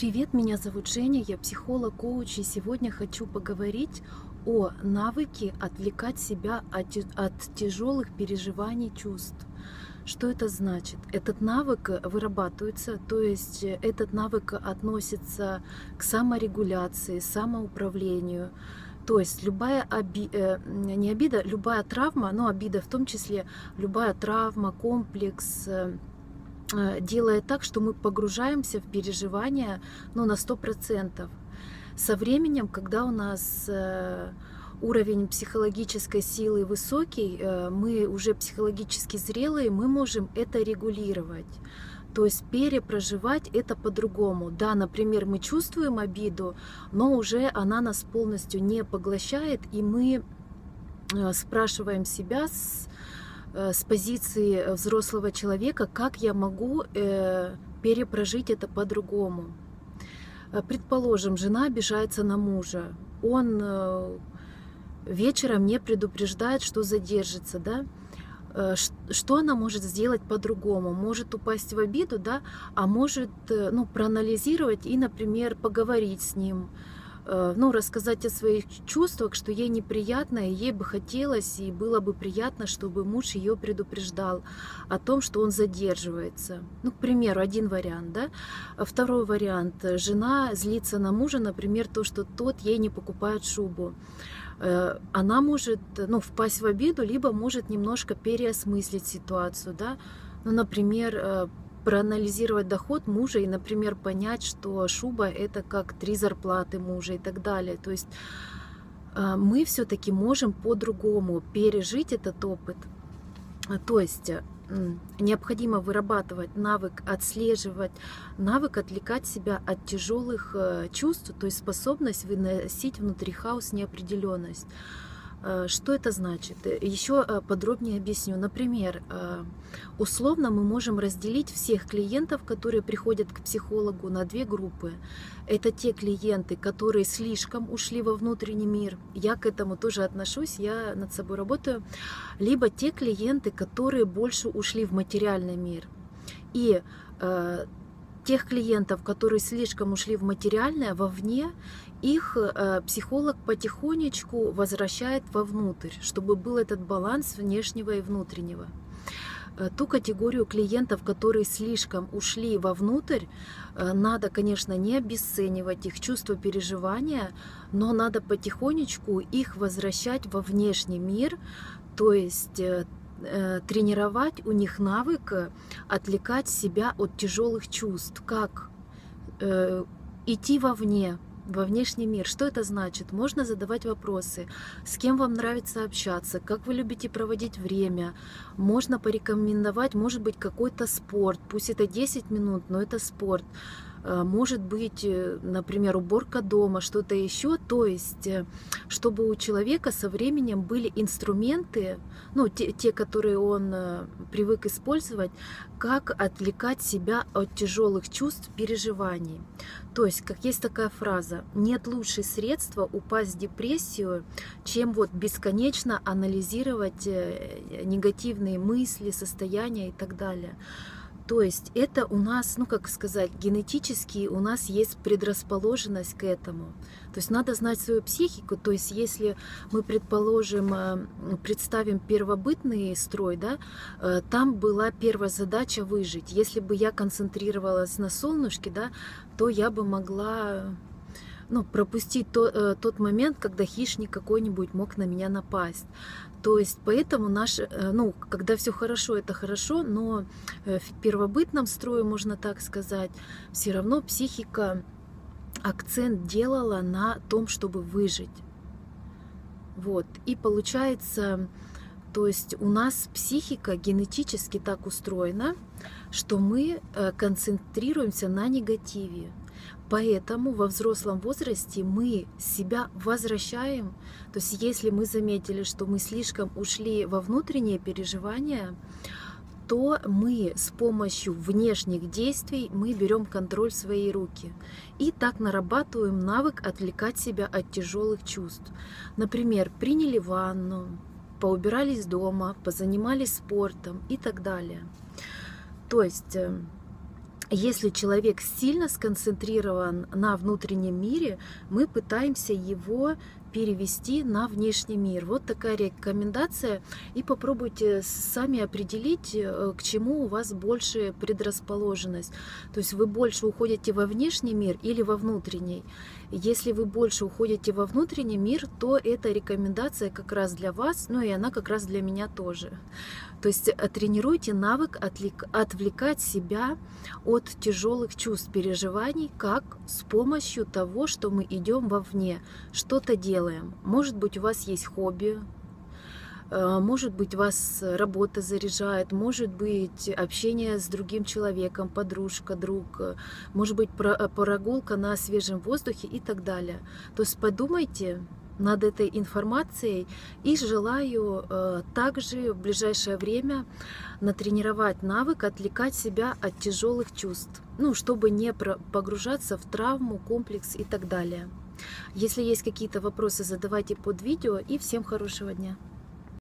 Привет, меня зовут Женя, я психолог, коуч, и сегодня хочу поговорить о навыке отвлекать себя от тяжелых переживаний, чувств. Что это значит? Этот навык вырабатывается, то есть этот навык относится к саморегуляции, самоуправлению. То есть любая травма, но обида в том числе, любая травма, комплекс, делает так, что мы погружаемся в переживания на 100%. Со временем, когда у нас уровень психологической силы высокий, мы уже психологически зрелые, мы можем это регулировать. То есть перепроживать это по-другому. Да, например, мы чувствуем обиду, но уже она нас полностью не поглощает, и мы спрашиваем себя с позиции взрослого человека, как я могу перепрожить это по-другому. Предположим, жена обижается на мужа. Он вечером не предупреждает, что задержится, да? Что она может сделать по-другому? Может упасть в обиду, да? А может проанализировать и, например, поговорить с ним. Рассказать о своих чувствах, что ей неприятно, и ей бы хотелось, и было бы приятно, чтобы муж ее предупреждал о том, что он задерживается. К примеру, один вариант, да? Второй вариант. Жена злится на мужа, например, то, что тот ей не покупает шубу. Она может, впасть в обиду, либо может немножко переосмыслить ситуацию, да? Например, проанализировать доход мужа и, например, понять, что шуба — это как 3 зарплаты мужа и так далее. То есть мы все-таки можем по-другому пережить этот опыт. То есть необходимо вырабатывать навык отслеживать, навык отвлекать себя от тяжелых чувств, то есть способность выносить внутри хаос, неопределенность. Что это значит? Еще подробнее объясню. Например, условно мы можем разделить всех клиентов, которые приходят к психологу, на 2 группы. Это те клиенты, которые слишком ушли во внутренний мир. Я к этому тоже отношусь, я над собой работаю. Либо те клиенты, которые больше ушли в материальный мир. И тех клиентов, которые слишком ушли в материальное, вовне, их психолог потихонечку возвращает вовнутрь, чтобы был этот баланс внешнего и внутреннего. Ту категорию клиентов, которые слишком ушли вовнутрь, надо, конечно, не обесценивать их чувства переживания, но надо потихонечку их возвращать во внешний мир, то есть тренировать у них навык отвлекать себя от тяжелых чувств, как идти вовне, во внешний мир. Что это значит? Можно задавать вопросы, с кем вам нравится общаться, как вы любите проводить время. Можно порекомендовать, может быть, какой-то спорт, пусть это 10 минут, но это спорт. Может быть, например, уборка дома, что-то еще. То есть, чтобы у человека со временем были инструменты, те, которые он привык использовать, как отвлекать себя от тяжелых чувств, переживаний. То есть, как есть такая фраза: нет лучше средства упасть в депрессию, чем бесконечно анализировать негативные мысли, состояния и так далее. То есть это у нас, генетически у нас есть предрасположенность к этому. То есть надо знать свою психику. То есть если мы, представим первобытный строй, да, там была первая задача выжить. Если бы я концентрировалась на солнышке, да, то я бы могла пропустить тот момент, когда хищник какой-нибудь мог на меня напасть. То есть поэтому когда все хорошо, это хорошо, но в первобытном строе, можно так сказать, все равно психика акцент делала на том, чтобы выжить. И получается, то есть у нас психика генетически так устроена, что мы концентрируемся на негативе. Поэтому во взрослом возрасте мы себя возвращаем. То есть если мы заметили, что мы слишком ушли во внутренние переживания, то мы с помощью внешних действий мы берем контроль в свои руки. И так нарабатываем навык отвлекать себя от тяжелых чувств. Например, приняли ванну, поубирались дома, позанимались спортом и так далее. То есть Если человек сильно сконцентрирован на внутреннем мире, мы пытаемся его перевести на внешний мир. Вот такая рекомендация. И попробуйте сами определить, к чему у вас больше предрасположенность. То есть вы больше уходите во внешний мир или во внутренний. Если вы больше уходите во внутренний мир, то эта рекомендация как раз для вас, ну и она как раз для меня тоже. То есть тренируйте навык отвлекать себя от тяжелых чувств, переживаний, как с помощью того, что мы идем вовне, что-то делаем. Может быть, у вас есть хобби, может быть, вас работа заряжает, может быть, общение с другим человеком, подружка, друг, может быть, прогулка на свежем воздухе и так далее. То есть подумайте над этой информацией, и желаю также в ближайшее время натренировать навык отвлекать себя от тяжелых чувств, ну, чтобы не погружаться в травму, комплекс и так далее. Если есть какие-то вопросы, задавайте под видео, и всем хорошего дня!